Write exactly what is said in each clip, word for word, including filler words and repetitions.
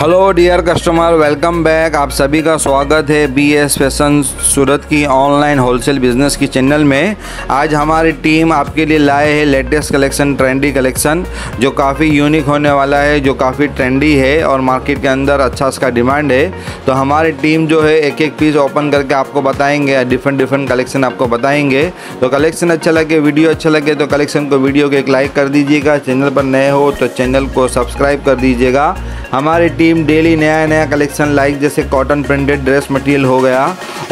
Hello dear customer, welcome back. आप सभी का स्वागत है बीएस फैशन सूरत की ऑनलाइन होलसेल बिजनेस की चैनल में। आज हमारी टीम आपके लिए लाए है लेटेस्ट कलेक्शन, ट्रेंडी कलेक्शन जो काफ़ी यूनिक होने वाला है, जो काफ़ी ट्रेंडी है और मार्केट के अंदर अच्छा इसका डिमांड है। तो हमारी टीम जो है एक एक पीस ओपन करके आपको बताएंगे, डिफरेंट डिफरेंट कलेक्शन आपको बताएंगे। तो कलेक्शन अच्छा लगे, वीडियो अच्छा लगे तो कलेक्शन को वीडियो को एक लाइक कर दीजिएगा। चैनल पर नए हो तो चैनल को सब्सक्राइब कर दीजिएगा। हमारी टीम डेली नया नया कलेक्शन लाइक जैसे कॉटन प्रिंटेड ड्रेस मटेरियल हो गया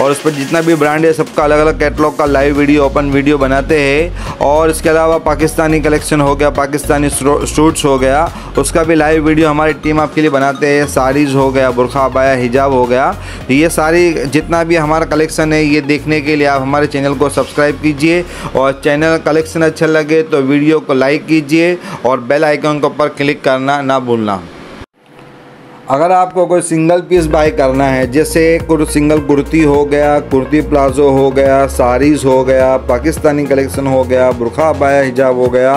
और उस पर जितना भी ब्रांड है सबका अलग अलग कैटलॉग का लाइव वीडियो ओपन वीडियो बनाते हैं। और इसके अलावा पाकिस्तानी कलेक्शन हो गया, पाकिस्तानी सूट्स हो गया, उसका भी लाइव वीडियो हमारी टीम आपके लिए बनाते हैं। साड़ीज़ हो गया, बुरखा अबाया हिजाब हो गया, ये सारी जितना भी हमारा कलेक्शन है ये देखने के लिए आप हमारे चैनल को सब्सक्राइब कीजिए। और चैनल कलेक्शन अच्छा लगे तो वीडियो को लाइक कीजिए और बेल आइकन को पर क्लिक करना ना भूलना। अगर आपको कोई सिंगल पीस बाय करना है जैसे सिंगल कुर्ती हो गया, कुर्ती प्लाजो हो गया, साड़ीज़ हो गया, पाकिस्तानी कलेक्शन हो गया, बुरखा अबाया हिजाब हो गया,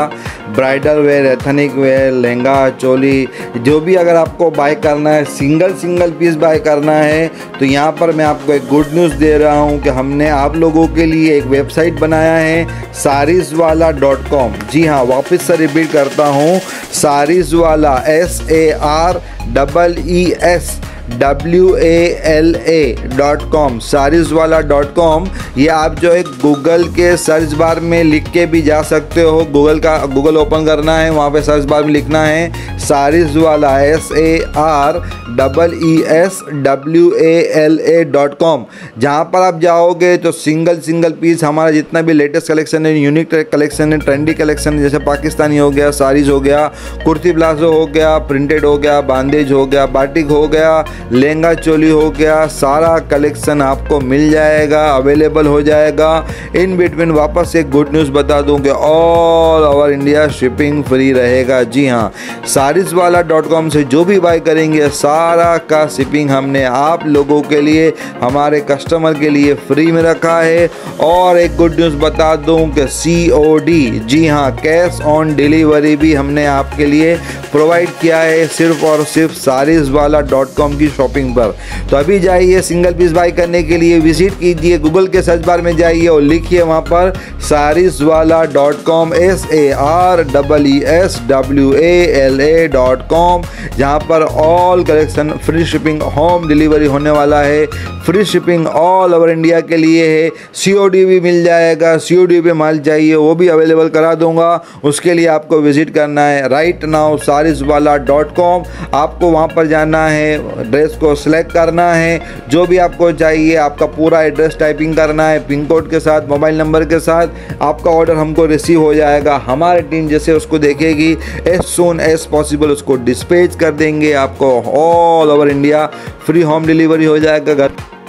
bridal wear, ethnic wear, lehenga choli, जो भी अगर आपको बाय करना है, सिंगल सिंगल पीस बाय करना है तो यहाँ पर मैं आपको एक गुड न्यूज़ दे रहा हूँ कि हमने आप लोगों के लिए एक वेबसाइट बनाया है सारिसवाला डॉट कॉम। जी हाँ, वापस से रिपीट करता हूँ, Sareeswala S A R double E S W A L A dot com Sareeswala dot com. ये आप जो है गूगल के सर्च बार में लिख के भी जा सकते हो। गूगल का गूगल ओपन करना है, वहाँ पे सर्च बार में लिखना है Sareeswala S A R double E S W A L A dot com. जहाँ पर आप जाओगे तो सिंगल सिंगल पीस हमारा जितना भी लेटेस्ट कलेक्शन है, यूनिक कलेक्शन है, ट्रेंडी कलेक्शन है, जैसे पाकिस्तानी हो गया, साड़ीज हो गया, कुर्ती प्लाजो हो गया, प्रिंटेड हो गया, बांधेज हो गया, बाटिक हो गया, लहंगा चोली हो गया, सारा कलेक्शन आपको मिल जाएगा, अवेलेबल हो जाएगा। इन बिटवीन वापस एक गुड न्यूज़ बता दूं कि all over India shipping free रहेगा। जी हाँ, सारिसवाला डॉट कॉम से जो भी बाय करेंगे सारा का शिपिंग हमने आप लोगों के लिए, हमारे कस्टमर के लिए फ्री में रखा है। और एक गुड न्यूज़ बता दूं कि सी ओ डी, जी हाँ, कैश ऑन डिलीवरी भी हमने आपके लिए प्रोवाइड किया है सिर्फ और सिर्फ सारिसवाला डॉट कॉम की शॉपिंग पर। तो अभी जाइए सिंगल पीस बाय करने के लिए, विजिट कीजिए, गूगल के सर्च बार में जाइए और लिखिए वहाँ पर Sareeswala dot com S A R double E S W A L A dot com, जहाँ पर all collection free shipping home delivery होने वाला है। Free shipping all over India के लिए है। सी ओ डी भी मिल जाएगा, सी ओ डी पे माल चाहिए वो भी अवेलेबल करा दूंगा। उसके लिए आपको विजिट करना है right now Sareeswala dot com. आपको वहाँ पर जाना है, ड्रेस को सिलेक्ट करना है, जो भी आपको चाहिए आपका पूरा एड्रेस टाइपिंग करना है पिन कोड के साथ, मोबाइल नंबर के साथ। आपका ऑर्डर हमको रिसीव हो जाएगा, हमारी टीम जैसे उसको देखेगी एज सून एज पॉसिबल उसको डिस्पैच कर देंगे। आपको all over India free home delivery हो जाएगा घर।